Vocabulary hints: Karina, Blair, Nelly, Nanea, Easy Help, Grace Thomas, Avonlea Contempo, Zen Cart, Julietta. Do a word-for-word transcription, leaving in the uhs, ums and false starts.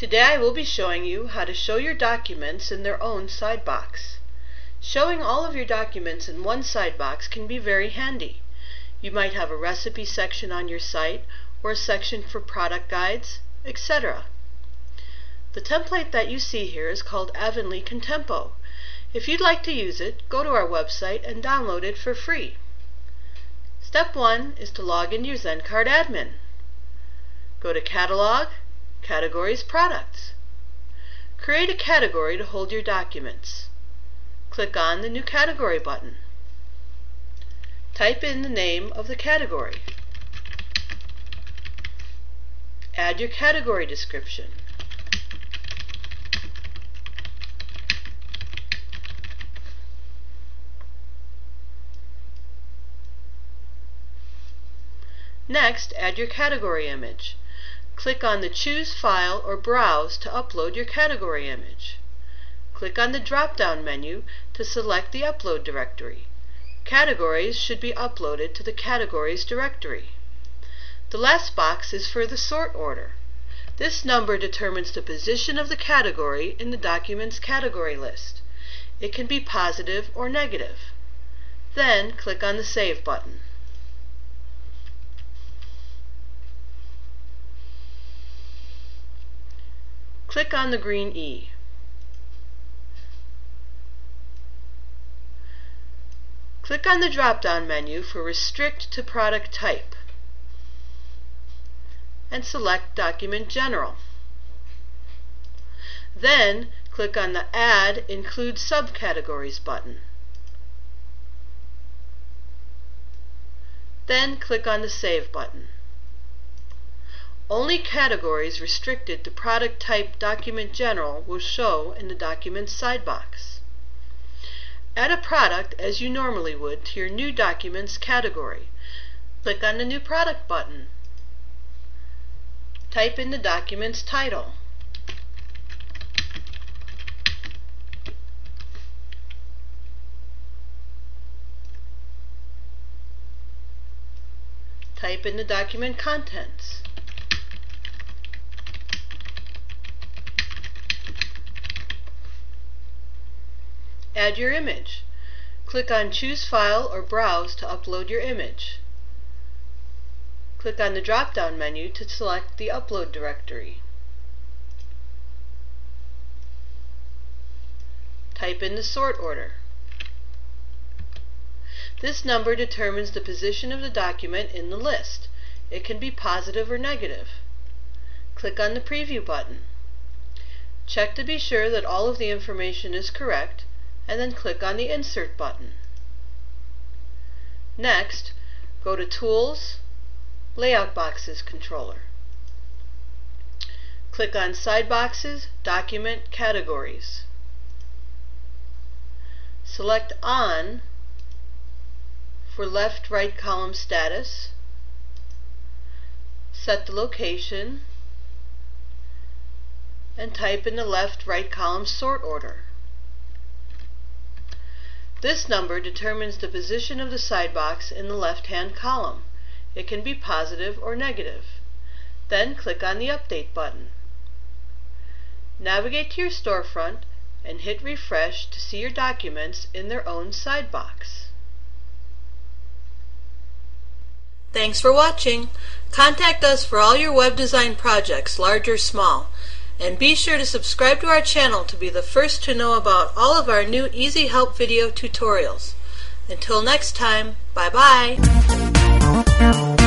Today I will be showing you how to show your documents in their own side box. Showing all of your documents in one side box can be very handy. You might have a recipe section on your site or a section for product guides, et cetera. The template that you see here is called Avonlea Contempo. If you'd like to use it, go to our website and download it for free. Step one is to log into your Zen Cart admin. Go to Catalog, Categories, Products. Create a category to hold your documents. Click on the New Category button. Type in the name of the category. Add your category description. Next, add your category image. Click on the Choose File or Browse to upload your category image. Click on the drop-down menu to select the upload directory. Categories should be uploaded to the Categories directory. The last box is for the sort order. This number determines the position of the category in the document's category list. It can be positive or negative. Then click on the Save button. Click on the green E. Click on the drop-down menu for Restrict to Product Type and select Document General. Then click on the Add Include Subcategories button. Then click on the Save button. Only categories restricted to Product Type Document General will show in the document's side box. Add a product as you normally would to your new documents category. Click on the New Product button. Type in the document's title. Type in the document contents. Add your image. Click on Choose File or Browse to upload your image. Click on the drop-down menu to select the upload directory. Type in the sort order. This number determines the position of the document in the list. It can be positive or negative. Click on the Preview button. Check to be sure that all of the information is correct, and then click on the Insert button. Next, go to Tools, Layout Boxes Controller. Click on Side Boxes, Document, Categories. Select On for left-right column status. Set the location and type in the left-right column sort order. This number determines the position of the side box in the left-hand column. It can be positive or negative. Then click on the Update button. Navigate to your storefront and hit Refresh to see your documents in their own side box. Thanks for watching. Contact us for all your web design projects, large or small. And be sure to subscribe to our channel to be the first to know about all of our new Easy Help video tutorials. Until next time, bye-bye.